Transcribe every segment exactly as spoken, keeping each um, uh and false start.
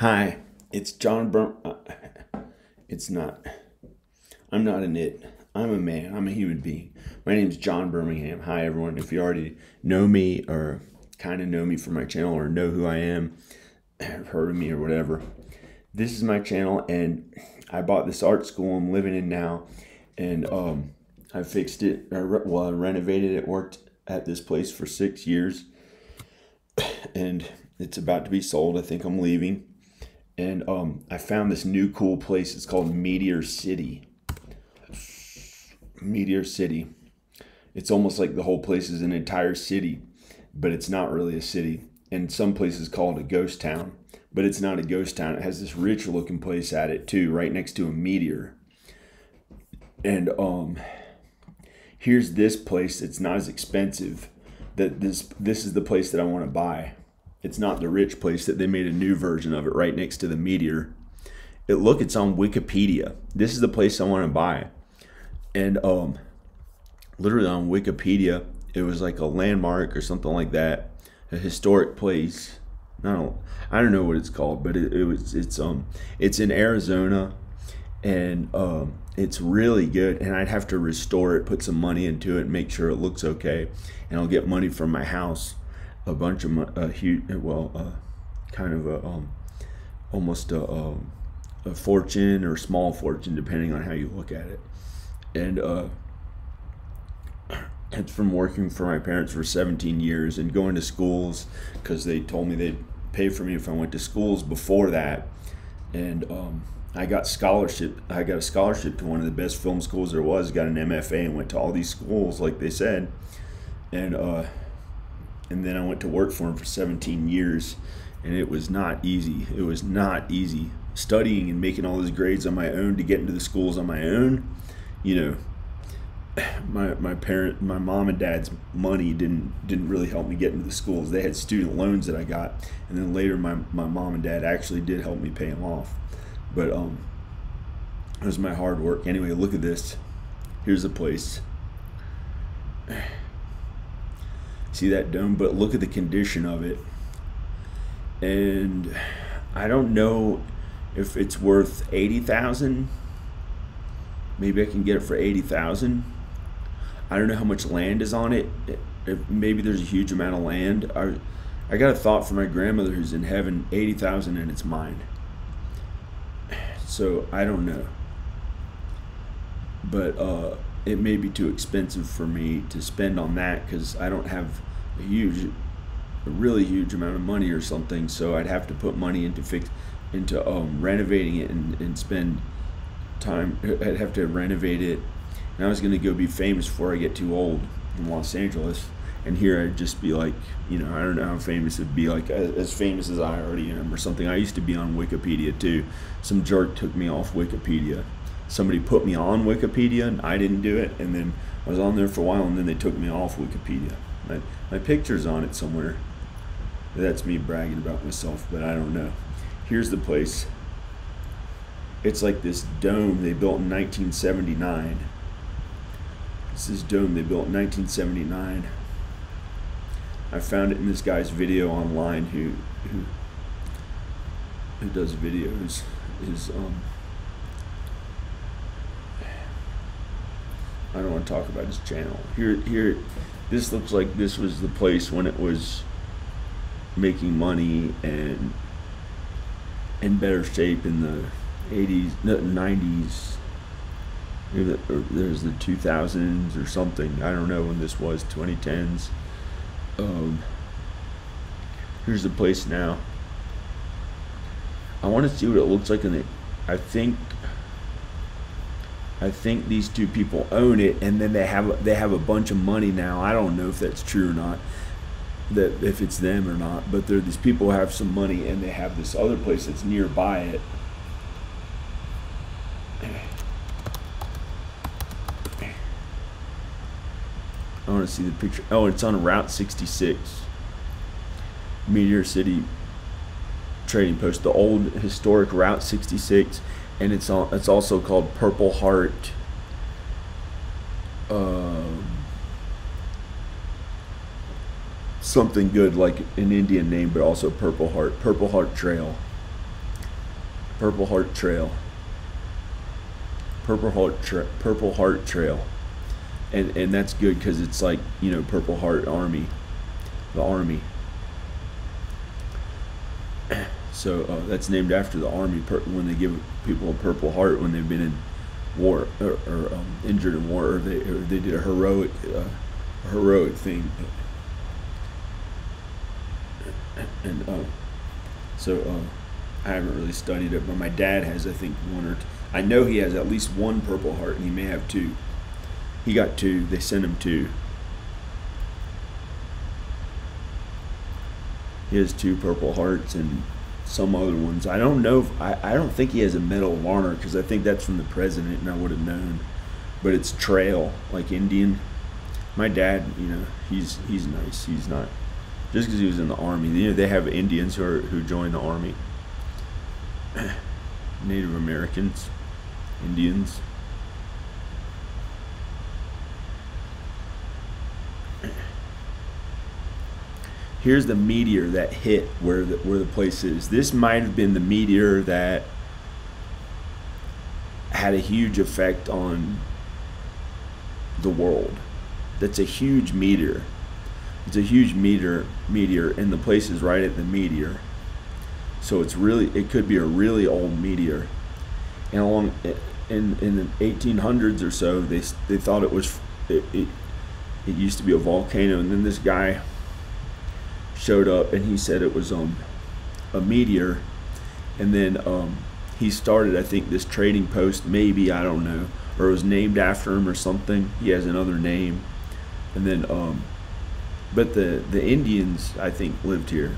Hi, it's John Birm... Uh, it's not. I'm not an it. I'm a man. I'm a human being. My name's John Birmingham. Hi, everyone. If you already know me or kind of know me from my channel or know who I am, have heard of me or whatever, this is my channel, and I bought this art school I'm living in now, and um, I fixed it. I re well, I renovated it. Worked at this place for six years, and it's about to be sold. I think I'm leaving. And um, I found this new cool place. It's called Meteor City. Meteor City. It's almost like the whole place is an entire city, but it's not really a city. And some places call it a ghost town, but it's not a ghost town. It has this rich looking place at it too, right next to a meteor. And um, here's this place. It's not as expensive. That this this is the place that I want to buy. It's not the rich place that they made a new version of it right next to the meteor. It look, it's on Wikipedia. This is the place I want to buy. And um, literally on Wikipedia, it was like a landmark or something like that, a historic place. I don't, I don't know what it's called, but it, it was it's um it's in Arizona, and um, it's really good. And I'd have to restore it, put some money into it, make sure it looks okay, and I'll get money from my house. A bunch of a huge, well, uh, kind of a um, almost a, a, a fortune or small fortune, depending on how you look at it. And uh, it's from working for my parents for seventeen years and going to schools, because they told me they'd pay for me if I went to schools before that. And um, I got scholarship. I got a scholarship to one of the best film schools there was. Got an M F A and went to all these schools, like they said. And uh, And then I went to work for him for seventeen years, and it was not easy. It was not easy studying and making all those grades on my own to get into the schools on my own. You know, my my parent, my mom and dad's money didn't didn't really help me get into the schools. They had student loans that I got, and then later my my mom and dad actually did help me pay them off. But um, it was my hard work. Anyway, look at this. Here's the place. See that dome? But look at the condition of it. And I don't know if it's worth eighty thousand. Maybe I can get it for eighty thousand. I don't know how much land is on it. If maybe there's a huge amount of land. I, I got a thought for my grandmother who's in heaven, eighty thousand, and it's mine. So I don't know. But uh it may be too expensive for me to spend on that, because I don't have a huge, a really huge amount of money or something. So I'd have to put money into fix, into um, renovating it, and, and spend time. I'd have to renovate it. And I was gonna go be famous before I get too old in Los Angeles. And here I'd just be like, you know, I don't know how famous it'd be, like as famous as I already am or something. I used to be on Wikipedia too. Some jerk took me off Wikipedia. Somebody put me on Wikipedia, and I didn't do it, and then I was on there for a while, and then they took me off Wikipedia. My, my picture's on it somewhere. That's me bragging about myself, but I don't know. Here's the place. It's like this dome they built in nineteen seventy-nine. It's this dome they built in nineteen seventy-nine. I found it in this guy's video online who who, who does videos. Is um. I don't want to talk about his channel. Here, here, this looks like this was the place when it was making money and in better shape in the eighties, no, nineties, or there's the two thousands or something. I don't know when this was, twenty tens. Um, here's the place now. I want to see what it looks like in it. I think. I think these two people own it, and then they have they have a bunch of money now. I don't know if that's true or not, that if it's them or not. But there, these people have some money, and they have this other place that's nearby it. I want to see the picture. Oh, it's on Route sixty-six, Meteor City Trading Post, the old historic Route sixty-six. And it's all, it's also called Purple Heart. Um, something good, like an Indian name, but also Purple Heart. Purple Heart Trail. Purple Heart Trail. Purple Heart Tra- Purple Heart Trail. And and that's good because it's like, you know, Purple Heart Army. The Army. So uh, that's named after the Army when they give people a Purple Heart when they've been in war or, or um, injured in war, or they, or they did a heroic uh, heroic thing. And uh, so uh, I haven't really studied it, but my dad has, I think, one or two. I know he has at least one Purple Heart, and he may have two. He got two. They sent him two. He has two Purple Hearts and some other ones. I don't know. If, I, I don't think he has a Medal of Honor because I think that's from the president and I would have known. But it's trail, like Indian. My dad, you know, he's he's nice. He's not, just because he was in the Army. You know, they have Indians who are, who join the Army. Native Americans, Indians. Here's the meteor that hit where the, where the place is. This might have been the meteor that had a huge effect on the world. That's a huge meteor. It's a huge meteor, meteor, and the place is right at the meteor. So it's really, it could be a really old meteor. And along in in the eighteen hundreds or so, they they thought it was it it, it used to be a volcano, and then this guy showed up and he said it was um a meteor, and then um he started, I think, this trading post, maybe, I don't know, or it was named after him or something. He has another name. And then um but the the Indians, I think, lived here.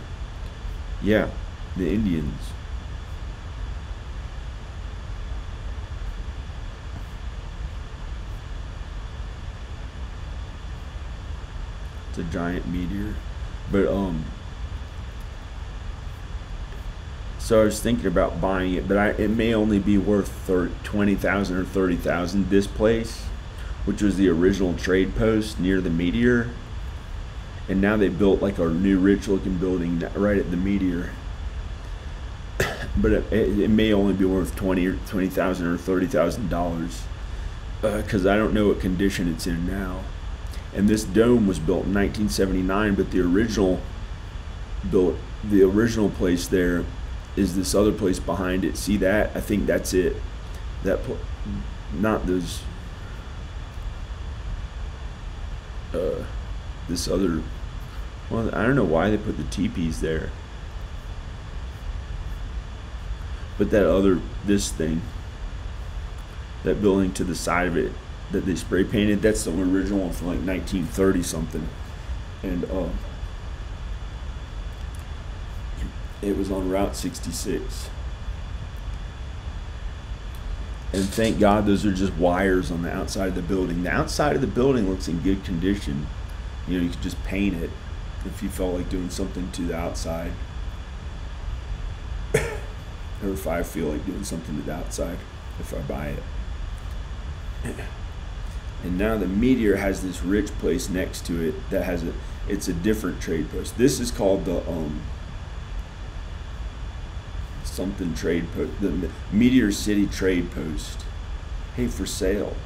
Yeah, the Indians. It's a giant meteor. But, um, so I was thinking about buying it, but I, it may only be worth twenty thousand dollars or thirty thousand dollars. This place, which was the original trade post near the meteor, and now they built like a new rich looking building right at the meteor. But it, it, it may only be worth twenty thousand dollars or thirty thousand dollars uh, because I don't know what condition it's in now. And this dome was built in nineteen seventy-nine, but the original built the original place there is this other place behind it. See that? I think that's it. That not those uh this other, well, I don't know why they put the teepees there, but that other, this thing, that building to the side of it that they spray painted, that's the original one from like nineteen thirty something. And uh, it was on Route sixty-six. And thank God those are just wires on the outside of the building. The outside of the building looks in good condition. You know, you could just paint it if you felt like doing something to the outside. Or if I feel like doing something to the outside, if I buy it. And now the meteor has this rich place next to it that has a, it's a different trade post. This is called the um something trade post, the Meteor City trade post. Hey, for sale.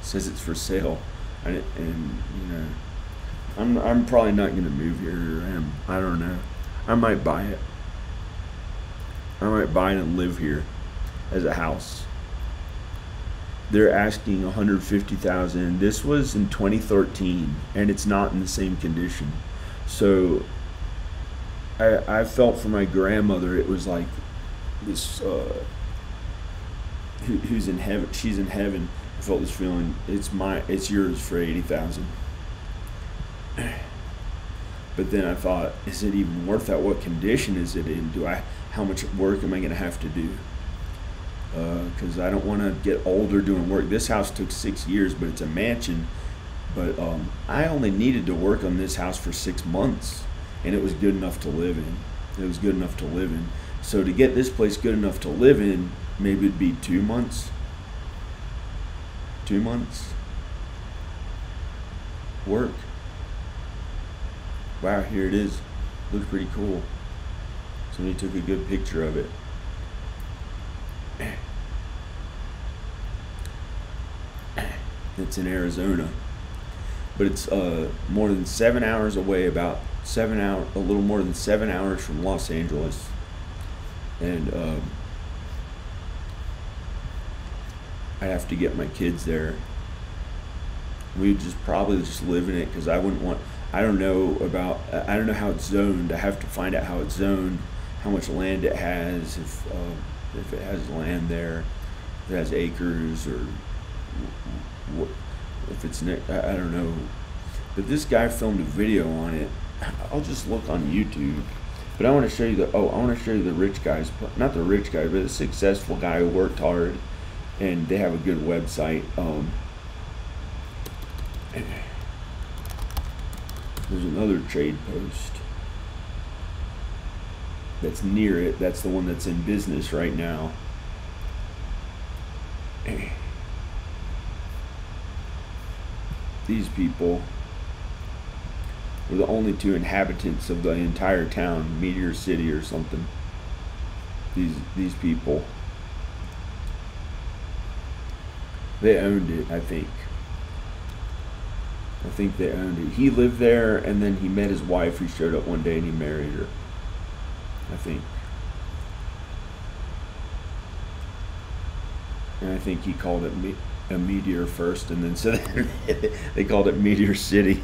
It says it's for sale, and, and you know, I'm I'm probably not gonna move here. I am. I don't know. I might buy it. I might buy it and live here as a house. They're asking one hundred fifty thousand dollars. This was in twenty thirteen, and it's not in the same condition. So I, I felt for my grandmother, it was like this, uh, who, who's in heaven, she's in heaven. I felt this feeling, it's my, it's yours for eighty thousand dollars. But then I thought, is it even worth that? What condition is it in? Do I, how much work am I gonna have to do? Because uh, I don't want to get older doing work. This house took six years, but it's a mansion. But um, I only needed to work on this house for six months, and it was good enough to live in. It was good enough to live in. So to get this place good enough to live in, maybe it'd be two months. Two months. Work. Wow, here it is. Looks pretty cool. Somebody took a good picture of it. that's in Arizona. But it's uh, more than seven hours away, about seven hour, a little more than seven hours from Los Angeles. And um, I have to get my kids there. We'd just probably just live in it because I wouldn't want, I don't know about, I don't know how it's zoned. I have to find out how it's zoned, how much land it has, if uh, if it has land there, if it has acres, or what, if it's, I don't know. But this guy filmed a video on it. I'll just look on YouTube. But I want to show you the, oh, I want to show you the rich guys, not the rich guy, but the successful guy who worked hard, and they have a good website. Um, there's another trade post that's near it. That's the one that's in business right now. These people were the only two inhabitants of the entire town, Meteor City or something. These these people, they owned it, I think. I think they owned it. He lived there, and then he met his wife. He showed up one day and he married her, I think. And I think he called it me a meteor first, and then so they, they called it Meteor City.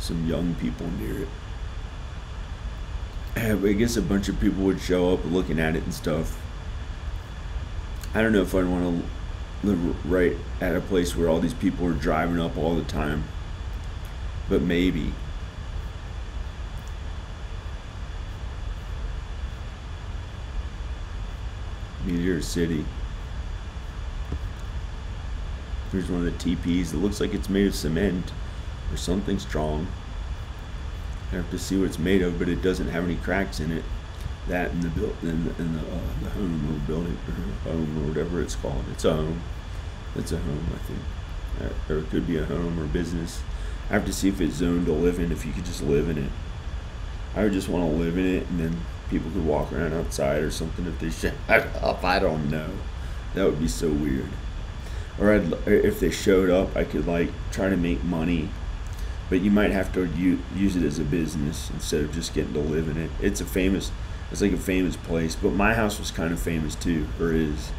Some young people near it. I guess a bunch of people would show up looking at it and stuff. I don't know if I'd want to live right at a place where all these people are driving up all the time, but maybe. Meteor City. Here's one of the teepees. It looks like it's made of cement or something strong. I have to see what it's made of, but it doesn't have any cracks in it. That and the build and the, and the, uh, the home or building or home or whatever it's called. It's a home. It's a home, I think. Or it could be a home or business. I have to see if it's zoned to live in. If you could just live in it, I would just want to live in it, and then people could walk around outside or something if they showed up. I don't know. That would be so weird. Or I'd, if they showed up, I could like try to make money. But you might have to use it as a business instead of just getting to live in it. It's a famous. It's like a famous place, but my house was kind of famous too, or is.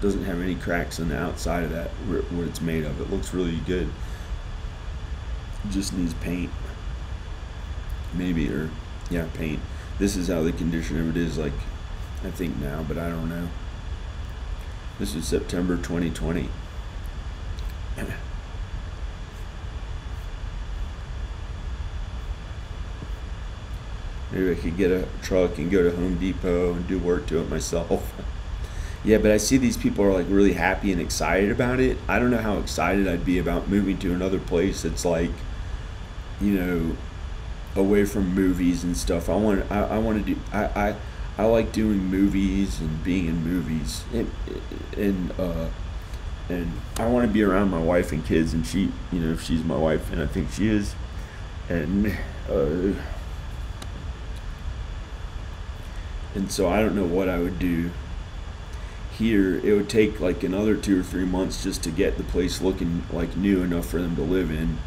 Doesn't have any cracks on the outside of that, where, where it's made of. It looks really good. Just needs paint, maybe, or yeah, paint. This is how the condition of it is, like I think now, but I don't know. This is September twenty twenty. Maybe I could get a truck and go to Home Depot and do work to it myself. Yeah, but I see these people are like really happy and excited about it. I don't know how excited I'd be about moving to another place that's like, you know, away from movies and stuff. I want, I, I want to do, I, I, I like doing movies and being in movies, and, and uh, and I want to be around my wife and kids, and she, you know, if she's my wife, and I think she is, and uh, and so I don't know what I would do here. It would take like another two or three months just to get the place looking like new enough for them to live in,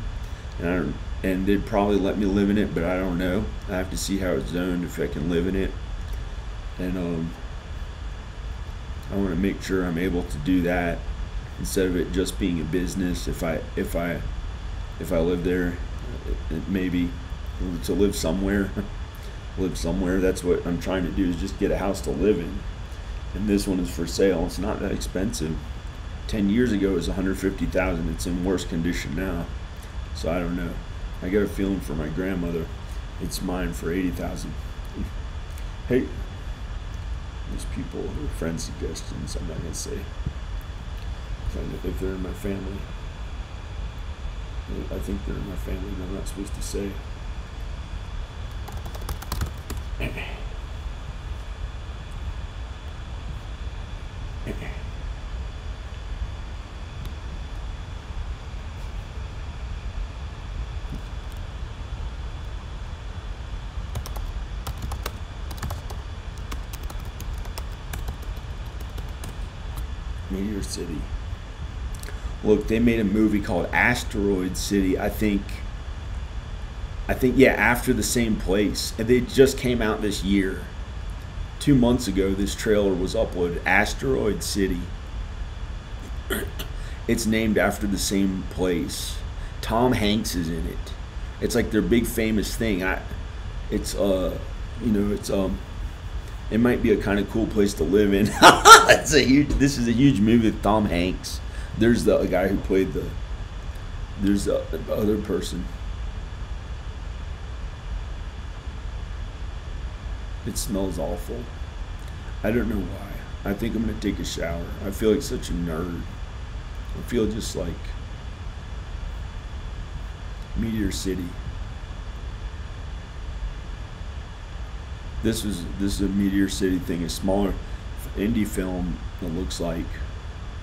and I don't, and they'd probably let me live in it, but I don't know. I have to see how it's zoned, if I can live in it, and um, I want to make sure I'm able to do that instead of it just being a business. If I if I if I live there, maybe to live somewhere, live somewhere. That's what I'm trying to do, is just get a house to live in. And this one is for sale. It's not that expensive. Ten years ago, it was one hundred fifty thousand dollars. It's in worse condition now. So I don't know. I got a feeling for my grandmother. It's mine for eighty thousand dollars. Hey, these people who are friend suggestions. I'm not gonna say. If they're in my family, I think they're in my family, and I'm not supposed to say. Meteor City. Look, they made a movie called Asteroid City, I think, I think, yeah, after the same place. And they just came out this year. Two months ago, this trailer was uploaded. Asteroid City. It's named after the same place. Tom Hanks is in it. It's like their big famous thing. I, it's, uh, you know, it's, um, it might be a kind of cool place to live in. It's a huge, this is a huge movie with Tom Hanks. There's the guy who played the, there's the other person. It smells awful. I don't know why. I think I'm gonna take a shower. I feel like such a nerd. I feel just like Meteor City. This was this is a Meteor City thing, a smaller indie film that looks like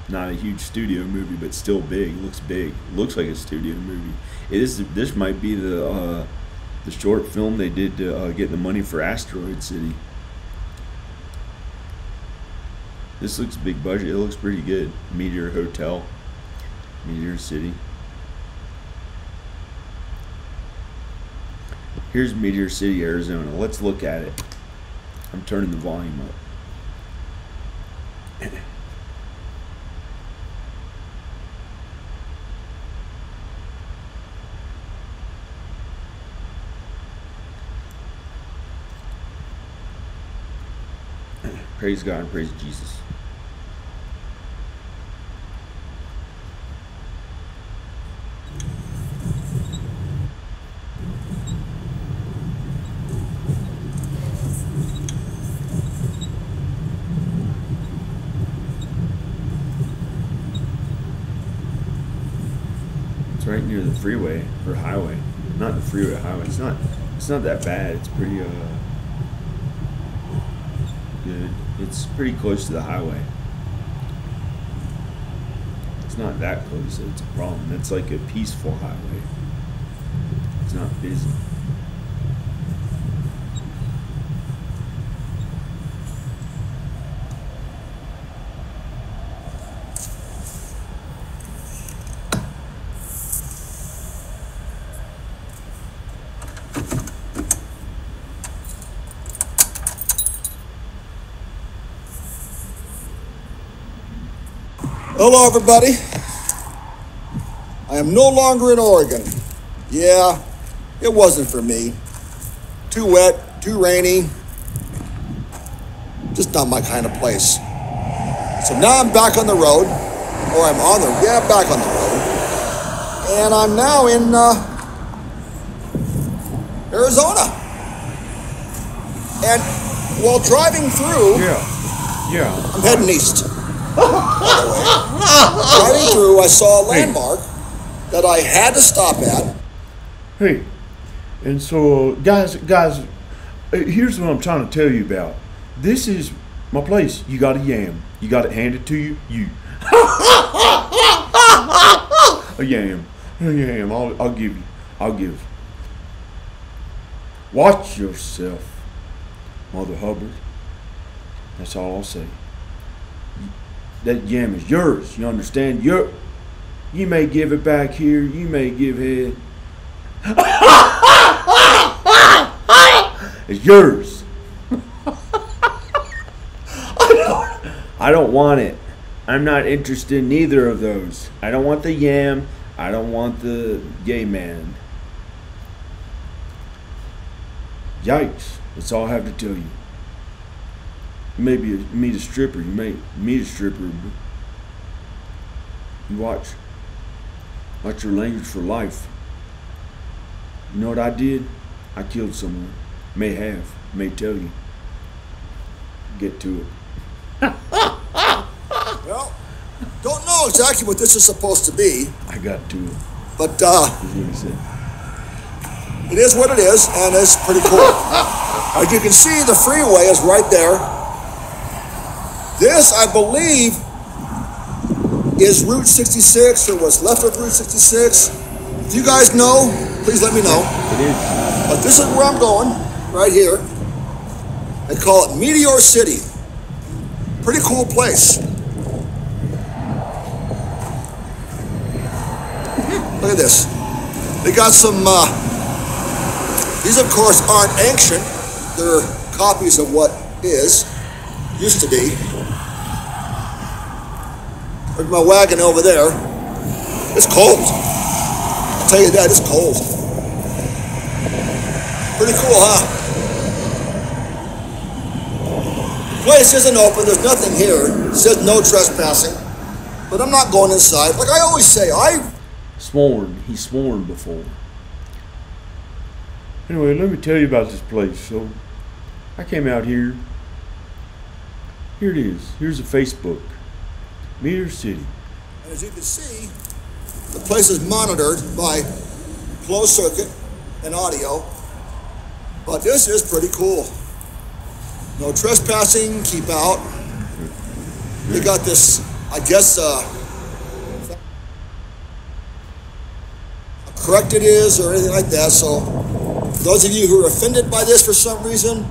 not a huge studio movie, but still big. Looks big. Looks like a studio movie. It is. This might be the uh, the short film they did to uh, get the money for Asteroid City. This looks big budget. It looks pretty good. Meteor Hotel, Meteor City. Here's Meteor City, Arizona. Let's look at it. I'm turning the volume up. Praise God and praise Jesus. It's right near the freeway or highway. Not the freeway, highway. It's not. It's not that bad. It's pretty uh, good. It's pretty close to the highway. It's not that close. It's a problem. It's like a peaceful highway. It's not busy. Hello everybody, I am no longer in Oregon. Yeah, it wasn't for me. Too wet, too rainy, just not my kind of place. So now I'm back on the road, or I'm on the, yeah, back on the road. And I'm now in uh, Arizona. And while driving through, yeah, yeah, I'm heading east. Driving through, I saw a landmark hey. that I had to stop at. Hey, and so guys, guys, here's what I'm trying to tell you about. This is my place. You got a yam. You got it handed to you. You. a yam. A yam. I'll, I'll give you. I'll give. Watch yourself, Mother Hubbard. That's all I'll say. That yam is yours, you understand? You're, you may give it back here, you may give head. It's yours. I don't, I don't want it. I'm not interested in either of those. I don't want the yam. I don't want the gay man. Yikes. That's all I have to tell you. Maybe you meet a stripper, you may meet a stripper, you watch, watch your language for life. You know what I did? I killed someone. May have, may tell you. Get to it. Well, don't know exactly what this is supposed to be. I got to it. But, uh, it is what it is, and it's pretty cool. As you can see, the freeway is right there. This, I believe, is Route sixty-six, or what's left of Route sixty-six. If you guys know, please let me know. It is. But this is where I'm going, right here. They call it Meteor City. Pretty cool place. Look at this. They got some, uh, these of course aren't ancient. They're copies of what is, used to be. There's my wagon over there. It's cold. I'll tell you that, it's cold. Pretty cool, huh? The place isn't open, there's nothing here. It says no trespassing. But I'm not going inside. Like I always say, I've sworn. He's sworn before. Anyway, let me tell you about this place. So, I came out here. Here it is. Here's a Facebook. Meteor City. As you can see, the place is monitored by closed circuit and audio. But this is pretty cool. No trespassing, keep out. They got this, I guess, uh, how correct it is or anything like that. So those of you who are offended by this for some reason,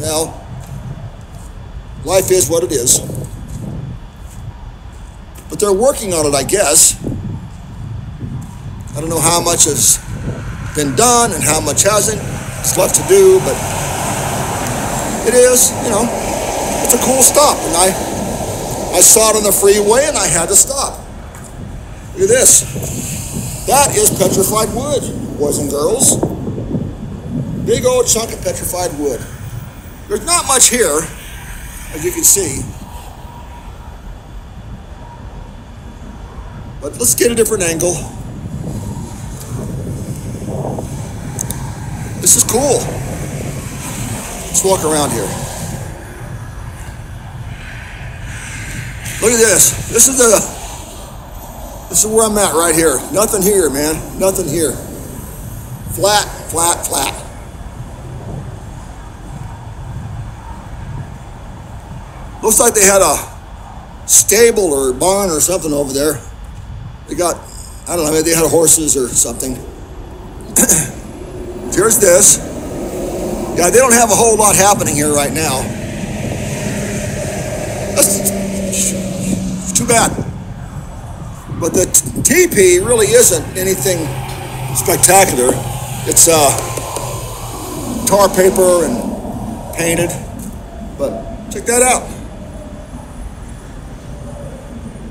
well, life is what it is. But they're working on it, I guess. I don't know how much has been done and how much hasn't. It's left to do, but it is, you know, it's a cool stop. And I I saw it on the freeway and I had to stop. Look at this. That is petrified wood, boys and girls. Big old chunk of petrified wood. There's not much here, as you can see. But let's get a different angle. This is cool. Let's walk around here. Look at this. This is the, this is where I'm at right here. Nothing here, man. Nothing here. Flat, flat, flat. Looks like they had a stable or barn or something over there. They got, I don't know, maybe they had horses or something. Here's this. Yeah, they don't have a whole lot happening here right now. That's, too bad. But the teepee really isn't anything spectacular. It's uh, tar paper and painted. But check that out.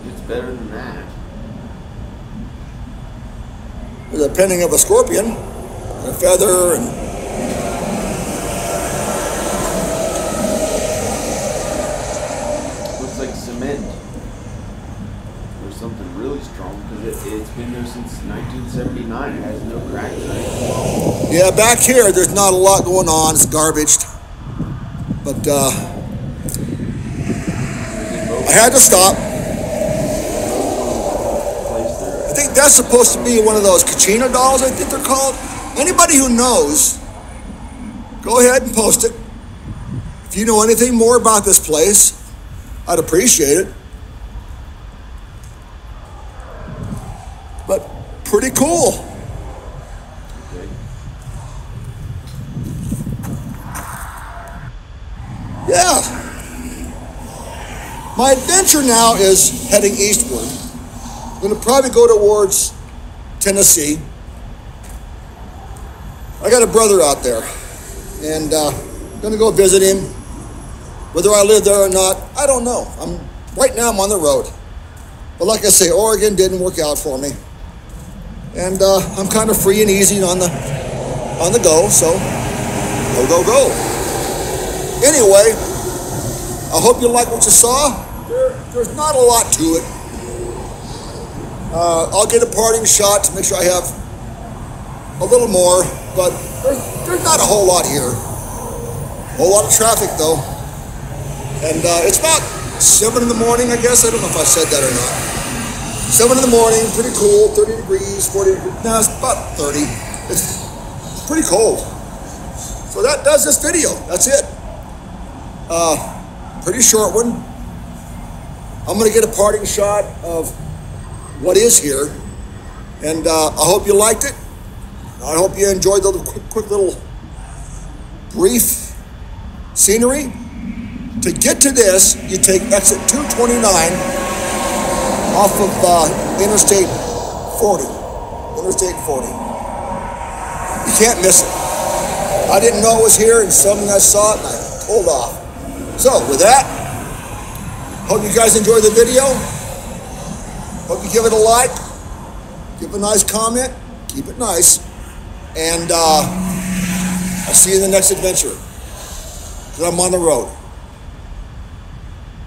It's better than that. There's a painting of a scorpion and a feather and looks like cement. Something really strong because it, it's been there since nineteen seventy-nine. It has no cracks. Right? Yeah, back here there's not a lot going on. It's garbaged, but uh, I had to stop. I think that's supposed to be one of those Kachina dolls. I think they're called. Anybody who knows, go ahead and post it. If you know anything more about this place, I'd appreciate it. But pretty cool. Okay. Yeah. My adventure now is heading eastward. I'm gonna probably go towards Tennessee. I got a brother out there, and uh, I'm gonna go visit him. Whether I live there or not, I don't know. I'm right now. I'm on the road, but like I say, Oregon didn't work out for me. And uh, I'm kind of free and easy on the on the go, so go, go, go. Anyway, I hope you like what you saw. There, there's not a lot to it. Uh, I'll get a parting shot to make sure I have a little more, but there's, there's not a whole lot here. A whole lot of traffic, though. And uh, it's about seven in the morning, I guess. I don't know if I said that or not. seven in the morning, pretty cool, thirty degrees, forty degrees, no, it's about thirty. It's pretty cold. So that does this video, that's it. Uh, pretty short one. I'm gonna get a parting shot of what is here, and uh, I hope you liked it. I hope you enjoyed the little quick, quick little brief scenery. To get to this, you take exit two twenty-nine, off of uh, Interstate forty. Interstate forty. You can't miss it. I didn't know it was here, and suddenly I saw it, and I pulled off. So, with that, hope you guys enjoyed the video. Hope you give it a like. Give a nice comment. Keep it nice. And uh, I'll see you in the next adventure. Because I'm on the road.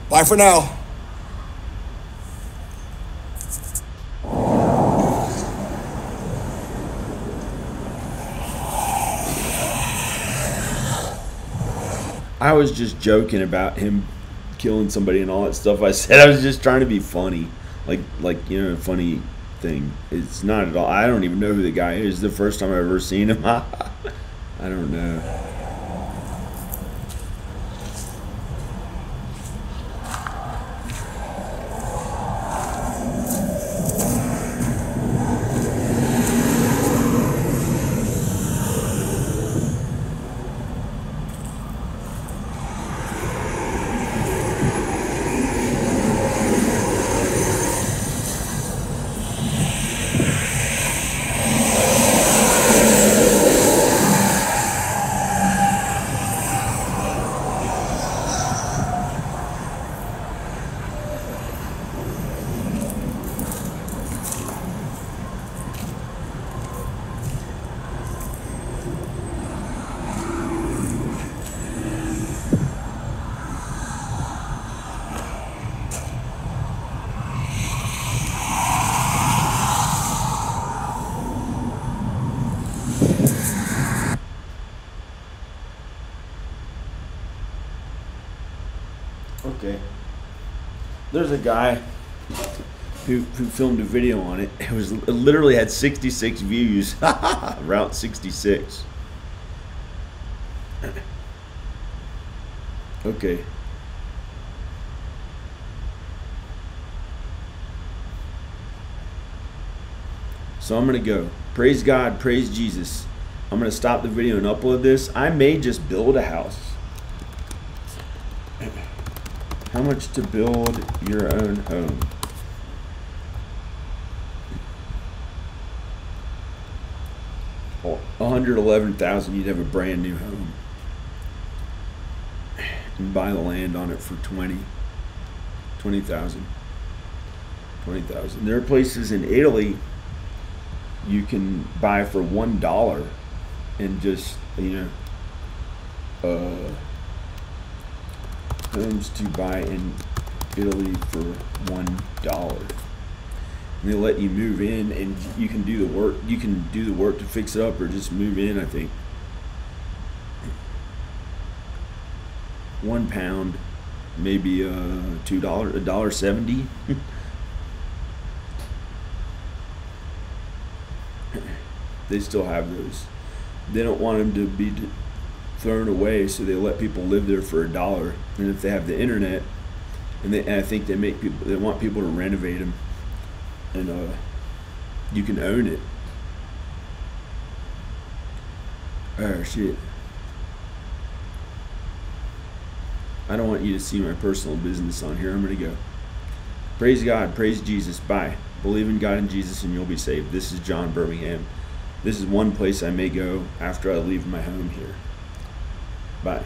Bye for now. I was just joking about him killing somebody and all that stuff. I said I was just trying to be funny. Like, like you know, funny thing. It's not at all. I don't even know who the guy is. It's the first time I've ever seen him. I don't know. Okay. There's a guy who, who filmed a video on it. It was it literally had sixty-six views. Route sixty-six. Okay. So I'm gonna go. Praise God, praise Jesus. I'm gonna stop the video and upload this. I may just build a house. How much to build your own home? one hundred eleven thousand, you'd have a brand new home. And buy the land on it for twenty thousand. twenty thousand. There are places in Italy you can buy for one dollar and just, you know, uh, homes to buy in Italy for one dollar, and they let you move in, and you can do the work. You can do the work to fix it up, or just move in. I think one pound, maybe uh, two dollars, a dollar seventy. They still have those. They don't want them to be thrown away, so they let people live there for a dollar. And if they have the internet, and, they, and I think they make people, they want people to renovate them, and uh, you can own it. Oh shit! I don't want you to see my personal business on here. I'm gonna go. Praise God, praise Jesus. Bye. Believe in God and Jesus, and you'll be saved. This is John Birmingham. This is one place I may go after I leave my home here. Bye.